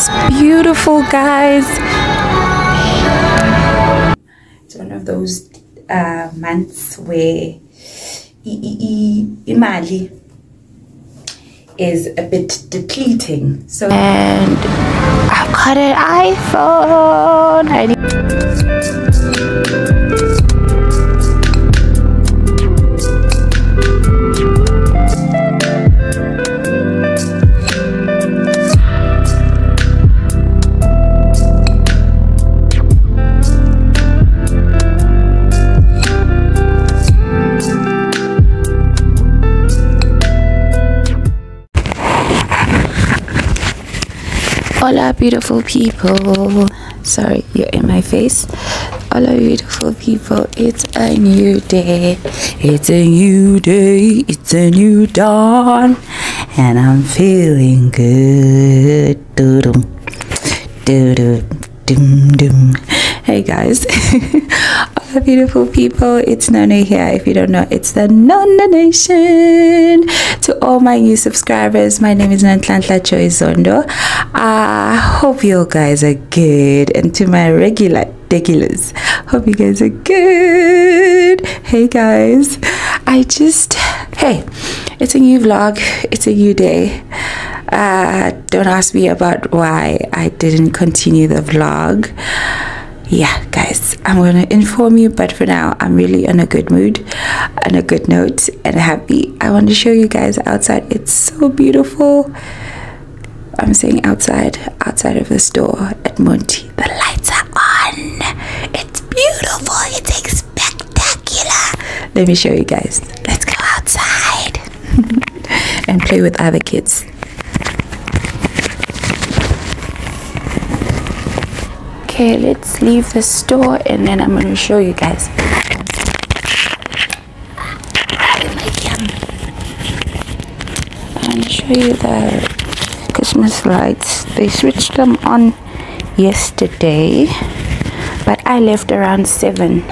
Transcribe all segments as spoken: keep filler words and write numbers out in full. It's beautiful, guys. It's one of those uh, months where imali is a bit depleting. So and I've got an iPhone. I need Hola beautiful people, sorry you're in my face. Hola beautiful people, it's a new day, it's a new day, it's a new dawn, and I'm feeling good. Doodum, doodum, dum, dum. Hey guys, hola beautiful people, it's Nona here. If you don't know, it's the Nona Nation. To all my new subscribers, my name is Nontlanla Joyce Ondo. I uh, hope you guys are good, and to my regular regulars, hope you guys are good. Hey guys, I just hey, it's a new vlog, it's a new day. Uh, don't ask me about why I didn't continue the vlog. Yeah guys, I'm gonna inform you, but for now I'm really in a good mood, on a good note, and happy. I want to show you guys outside. It's so beautiful. I'm saying outside outside of the store at Monty. The lights are on. It's beautiful. It's spectacular. Let me show you guys. Let's go outside and play with other kids. Okay, let's leave the store and then I'm going to show you guys. I'm going to show you the Christmas lights. They switched them on yesterday, but I left around seven.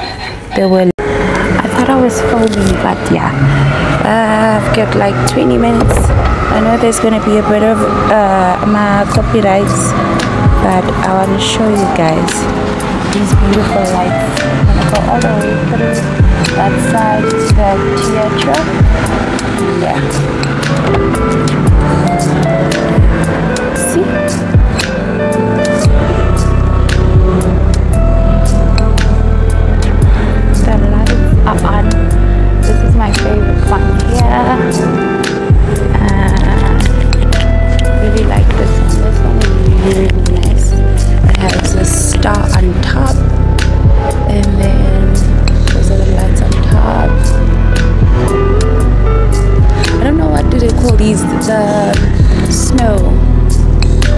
They were. I thought I was filming, but yeah, uh, I've got like twenty minutes. I know there's going to be a bit of uh, my copyrights, but I want to show you guys these beautiful lights. I'm going to go all the way through that side to the theater. Yeah. See? The lights are on. This is my favorite one here. Uh, really like this one. This one is really, really nice. Has a star on top, and then those are the lights on top. I don't know, what do they call these? The snow,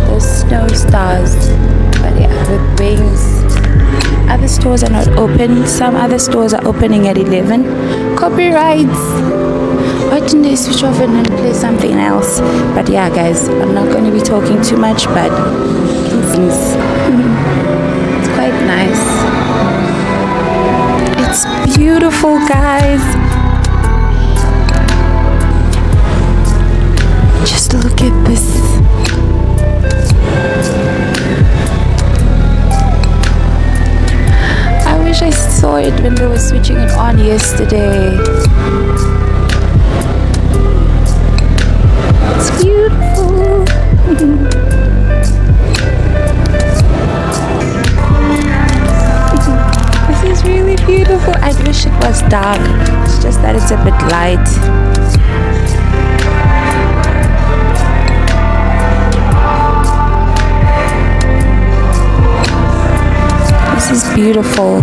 those snow stars. But yeah, with wings. Other stores are not open. Some other stores are opening at eleven. Copyrights. Why didn't they switch off and then play something else? But yeah guys, I'm not going to be talking too much, but it's quite nice. It's beautiful, guys. Just look at this. I wish I saw it when they were switching it on yesterday. It's beautiful. Really beautiful. I wish it was dark. It's just that it's a bit light. This is beautiful.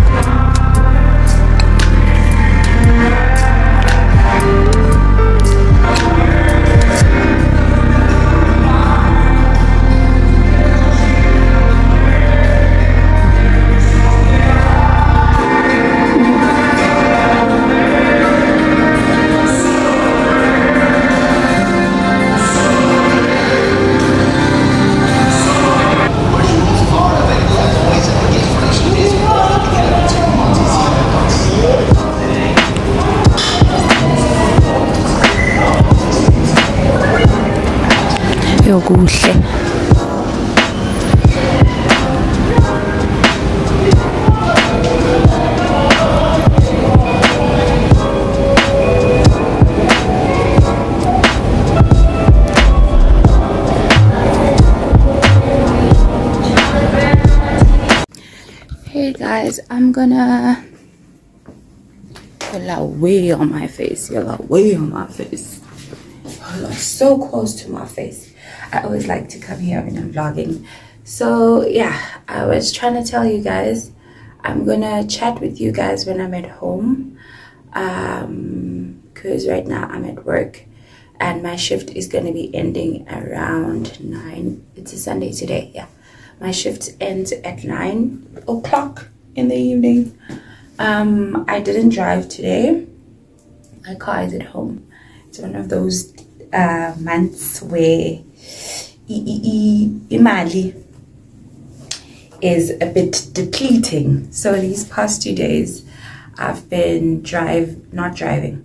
Kuhle. Okay guys, I'm gonna put a lot way on my face. You're like way on my face. Hold on, so close to my face. I always like to come here when I'm vlogging. So yeah, I was trying to tell you guys, I'm gonna chat with you guys when I'm at home, um because right now I'm at work and my shift is gonna be ending around nine. It's a Sunday today. Yeah, my shift ends at nine o'clock in the evening. um I didn't drive today. My car is at home. It's one of those uh months where imali is a bit depleting, so these past two days I've been drive not driving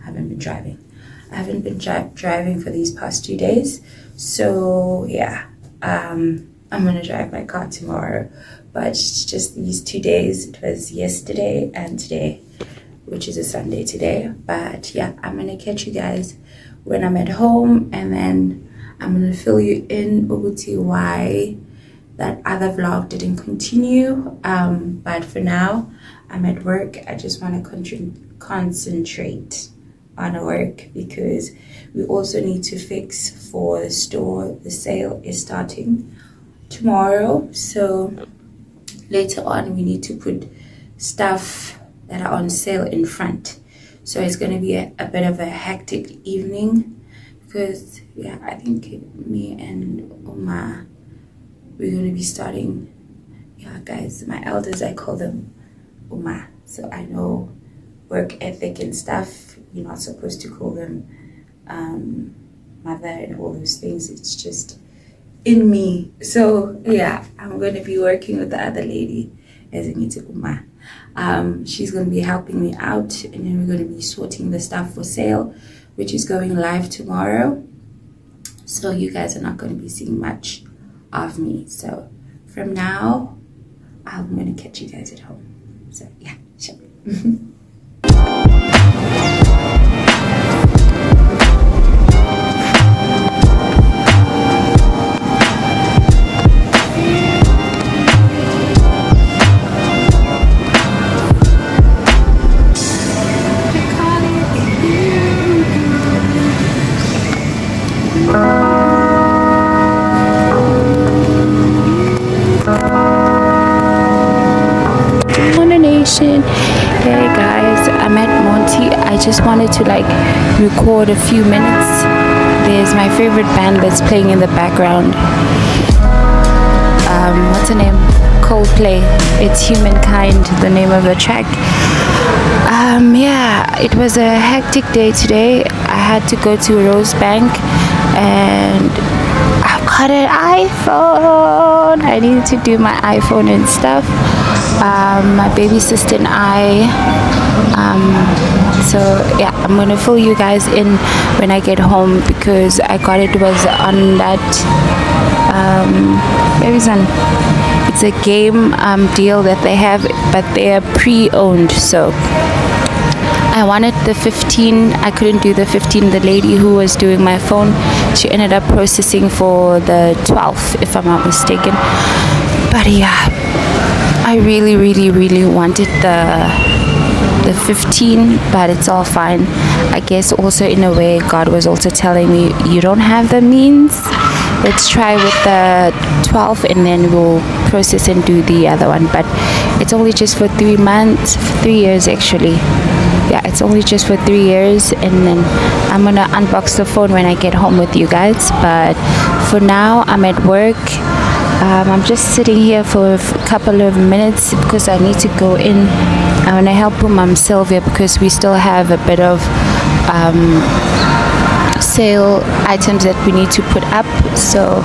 I haven't been driving I haven't been dri driving for these past two days. So yeah, um I'm gonna drive my car tomorrow, but just these two days, it was yesterday and today, which is a Sunday today. But yeah, I'm gonna catch you guys when I'm at home, and then I'm gonna fill you in Uguti why that other vlog didn't continue. Um, but for now, I'm at work. I just wanna con concentrate on work, because we also need to fix for the store. The sale is starting tomorrow, so later on we need to put stuff that are on sale in front. So it's going to be a, a bit of a hectic evening, because yeah, I think me and Oma, we're going to be starting. Yeah guys, my elders, I call them Oma, so I know work ethic and stuff. You're not supposed to call them um mother and all those things. It's just in me. So yeah, I'm going to be working with the other lady, as Uma. Um, she's going to be helping me out, and then we're going to be sorting the stuff for sale, which is going live tomorrow. So you guys are not going to be seeing much of me. So from now, I'm going to catch you guys at home. So yeah, sure. Hey guys, I'm at Monty. I just wanted to like record a few minutes. There's my favorite band that's playing in the background. Um, what's her name? Coldplay. It's Humankind, the name of the track. Um, yeah, it was a hectic day today. I had to go to Rosebank and I've got an iPhone. I needed to do my iPhone and stuff. Um, my baby sister and I, um, so yeah, I'm gonna fill you guys in when I get home, because I got it was on that um, Amazon. It's a game um, deal that they have, but they are pre-owned. So I wanted the fifteen, I couldn't do the fifteen. The lady who was doing my phone, she ended up processing for the twelve, if I'm not mistaken. But yeah, I really really really wanted the the fifteen, but it's all fine. I guess also in a way God was also telling me, you don't have the means, let's try with the twelve and then we'll process and do the other one. But it's only just for three months, three years actually. Yeah, it's only just for three years, and then I'm gonna unbox the phone when I get home with you guys. But for now, I'm at work. Um, I'm just sitting here for a couple of minutes because I need to go in. I want to help Mum Sylvia, because we still have a bit of um, sale items that we need to put up. So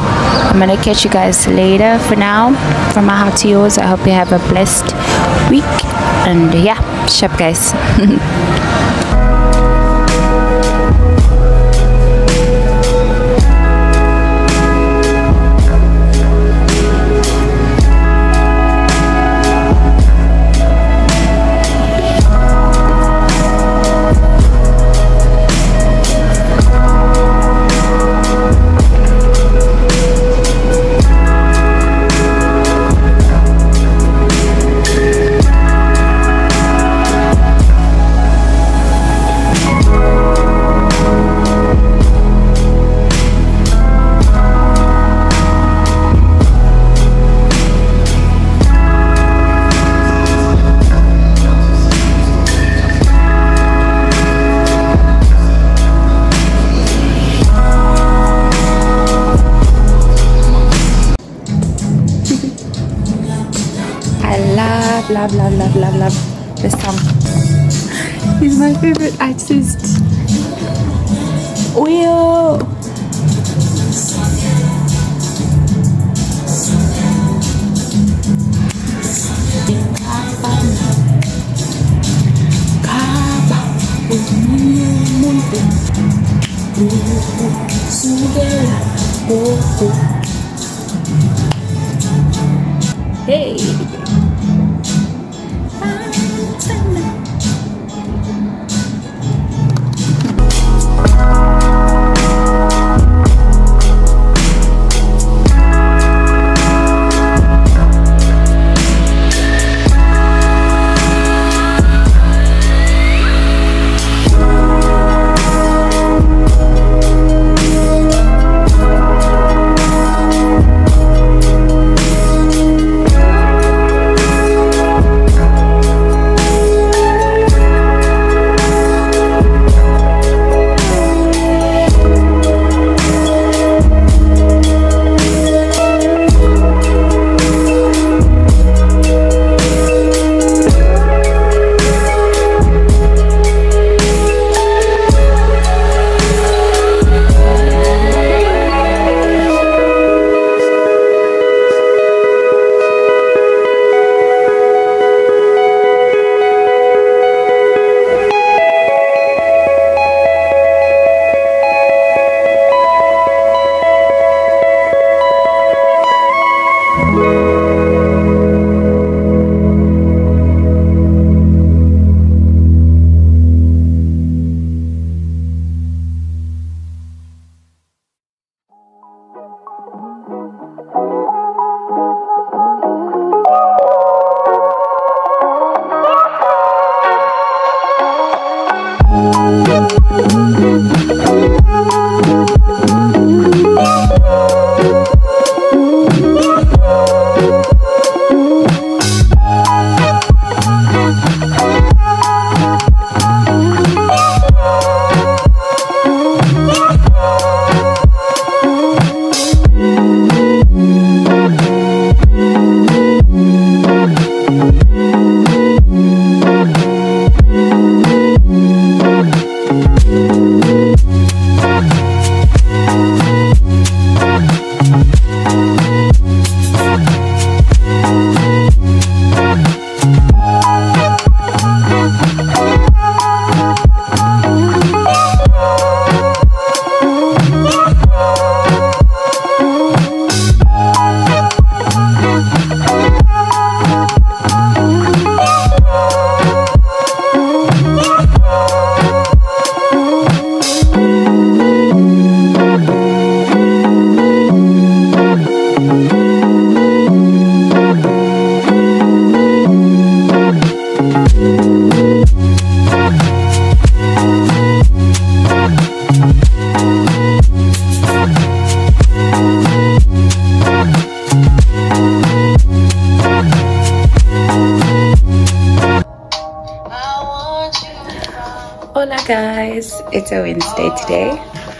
I'm going to catch you guys later. For now, from my heart to yours, I hope you have a blessed week. And yeah, shop guys. I love, love, love, love, love, love this song. He's my favorite artist. Will. Hey. It's a Wednesday today.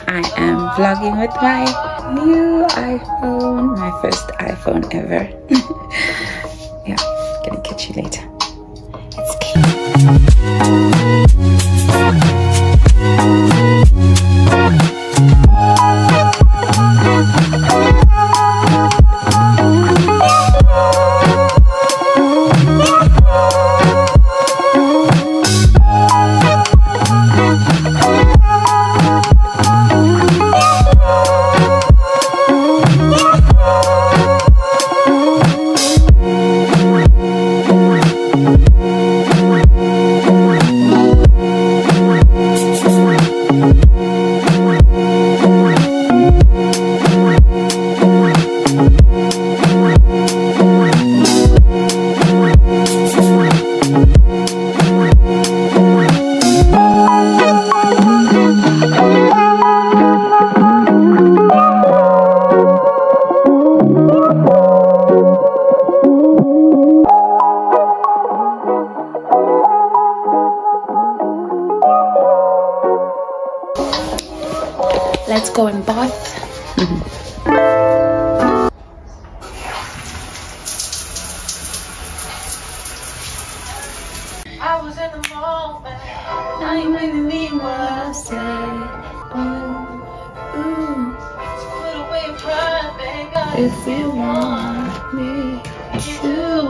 I am vlogging with my new iPhone, my first iPhone ever. Yeah, gonna catch you later. It's Let's go and bath. Mm-hmm. said, oh, ooh. If you want me to,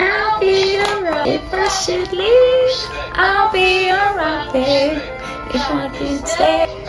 I'll be alright. If I should leave, I'll be alright, babe. If I can stay.